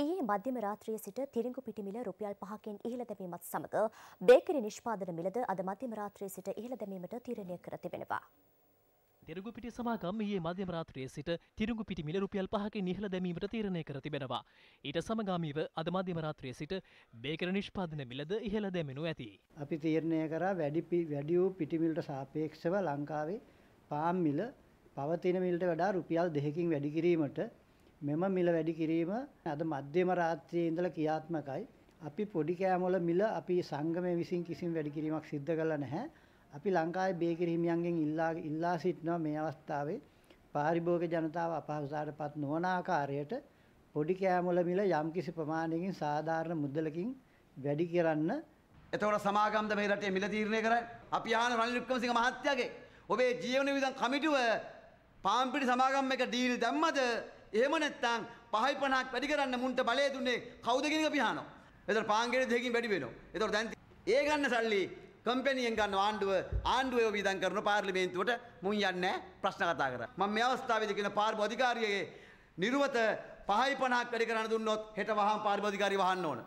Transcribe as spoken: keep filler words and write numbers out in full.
ඊයේ මධ්‍යම රාත්‍රියේ සිට තිරිඟුපිටි මිල රුපියල් පහකින් ඉහළ දැමීමත් සමග බේකරි නිෂ්පාදන මිලද අද මධ්‍යම රාත්‍රියේ සිට ඉහළ දැමීමට තීරණය කර තිබෙනවා. තිරිඟුපිටි සමාගම් ඊයේ මධ්‍යම රාත්‍රියේ සිට තිරිඟුපිටි මිල රුපියල් පහකින් ඉහළ දැමීමට තීරණය කර තිබෙනවා. ඊට සමගාමීව අද මධ්‍යම රාත්‍රියේ සිට බේකරි නිෂ්පාදන මිලද ඉහළ දැමෙනු ඇති. අපි තීරණය කරා වැඩි වැඩි වූ පිටි මිලට සාපේක්ෂව ලංකාවේ පාම් මිල පවතින මිලට වඩා රුපියල් දෙකකින් වැඩි කිරීමට මෙම මිල වැඩි කිරීම අද මධ්‍යම රාත්‍රියේ ඉඳලා ක්‍රියාත්මකයි. අපි පොඩි කෑමවල මිල අපි සංගමයේ විසින් කිසිම වැඩි කිරීමක් සිද්ධ කළා නැහැ. අපි ලංකාවේ බේකරි හිමියන්ගෙන් ඉල්ලා ඉල්ලා සිටිනවා මේ අවස්ථාවේ පාරිභෝගික ජනතාව අපහසුතාවටපත් නොවන ආකාරයට පොඩි කෑමවල මිල යම්කිසි ප්‍රමාණයකින් සාධාරණ මුදලකින් වැඩි කරන්න. එතකොට සමාගම්ද මේ රටේ මිල තීරණය කරන්නේ? අපි ආන රනිල් වික්‍රමසිංහ මහත්තයාගේ ඔබේ ජීවන විදන් කමිටුව පාම්පිටි සමාගම් එක ඩීල් දැම්මද? එහෙම නැත්නම් පහයි පනහක් වැඩි කරන්න මුන්ට බලය දුන්නේ කවුද කියන එක පිහානවා. එතකොට පාංගිරේ දෙකකින් වැඩි වෙනවා. එතකොට දැන් ඒ ගන්න සල්ලි කම්පැනියෙන් ගන්න ආණ්ඩුව ආණ්ඩුවේ විදන් කරන පාර්ලිමේන්තුවට මුන් යන්නේ ප්‍රශ්න කතා කරා. මම මේ අවස්ථාවේදී කියන පාර්ලිමේන්තු අධිකාරියගේ නිර්වත පහයි පනහක් වැඩි කරන්න දුන්නොත් හෙට වහාම පාර්ලිමේන්තු අධිකාරිය වහන්න ඕන.